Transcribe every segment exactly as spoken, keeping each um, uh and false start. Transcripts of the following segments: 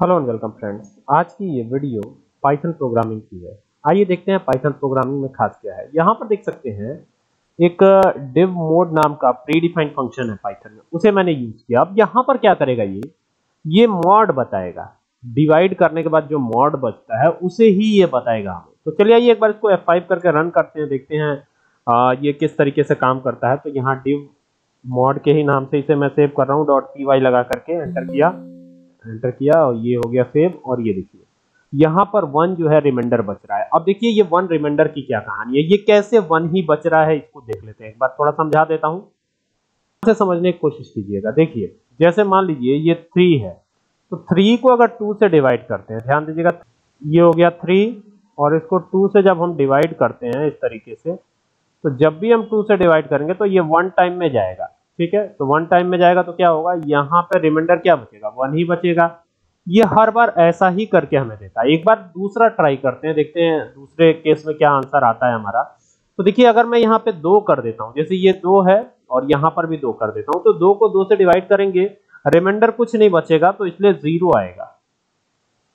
Hello and welcome friends, आज की ये वीडियो पाइथन प्रोग्रामिंग की है। आइए देखते हैं पाइथन प्रोग्रामिंग में खास क्या है। यहाँ पर देख सकते हैं एक div mode नाम का प्री डिफाइंड फंक्शन है पाइथन में, उसे मैंने यूज किया। अब यहाँ पर क्या करेगा, ये ये mod बताएगा, डिवाइड करने के बाद जो mod बचता है उसे ही ये बताएगा हमें। तो चलिए आइए एक बार इसको एफ फाइव करके रन करते हैं, देखते हैं आ, ये किस तरीके से काम करता है। तो यहाँ div mod के ही नाम से इसे मैं सेव कर रहा हूँ, डॉट py लगा करके एंटर किया एंटर किया और ये हो गया सेव। और ये देखिए यहाँ पर वन जो है रिमाइंडर बच रहा है। अब देखिए ये वन रिमाइंडर की क्या कहानी है, ये कैसे वन ही बच रहा है, इसको देख लेते हैं। एक बार थोड़ा समझा देता हूँ, इसे समझने की कोशिश कीजिएगा। देखिए जैसे मान लीजिए ये थ्री है, तो थ्री को अगर टू से डिवाइड करते हैं, ध्यान दीजिएगा ये हो गया थ्री, और इसको टू से जब हम डिवाइड करते हैं इस तरीके से, तो जब भी हम टू से डिवाइड करेंगे तो ये वन टाइम में जाएगा। ठीक है, तो वन टाइम में जाएगा तो क्या होगा, यहाँ पर रिमाइंडर क्या बचेगा, वन ही बचेगा। ये हर बार ऐसा ही करके हमें देता है। एक बार दूसरा ट्राई करते हैं, देखते हैं दूसरे केस में क्या आंसर आता है हमारा। तो देखिए अगर मैं यहाँ पे दो कर देता हूँ, जैसे ये दो है और यहाँ पर भी दो कर देता हूँ, तो दो को दो से डिवाइड करेंगे, रिमाइंडर कुछ नहीं बचेगा, तो इसलिए जीरो आएगा।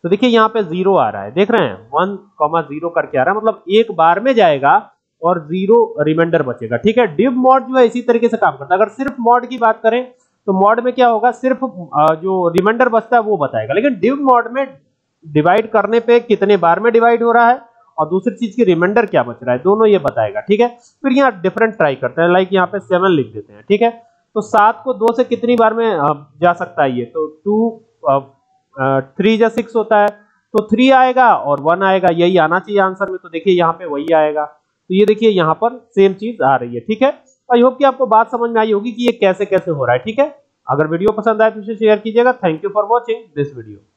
तो देखिए यहाँ पे जीरो आ रहा है, देख रहे हैं, वन कॉमा जीरो करके आ रहा है, मतलब एक बार में जाएगा और जीरो रिमाइंडर बचेगा। ठीक है, div mod जो है इसी तरीके से काम करता है। अगर सिर्फ mod की बात करें तो mod में क्या होगा, सिर्फ जो रिमाइंडर बचता है वो बताएगा, लेकिन div mod में डिवाइड करने पे कितने बार में डिवाइड हो रहा है और दूसरी चीज की रिमाइंडर क्या बच रहा है, दोनों ये बताएगा। ठीक है, फिर यहाँ डिफरेंट ट्राई करते हैं, लाइक यहाँ पे सेवन लिख देते हैं। ठीक है, तो सात को दो से कितनी बार में जा सकता है, ये तो टू थ्री या सिक्स होता है, तो थ्री आएगा और वन आएगा, यही आना चाहिए आंसर में। तो देखिए यहाँ पे वही आएगा। तो ये देखिए यहाँ पर सेम चीज आ रही है। ठीक है, आई होप कि आपको बात समझ में आई होगी कि ये कैसे कैसे हो रहा है। ठीक है, अगर वीडियो पसंद आए तो इसे शेयर कीजिएगा। Thank you for watching this video.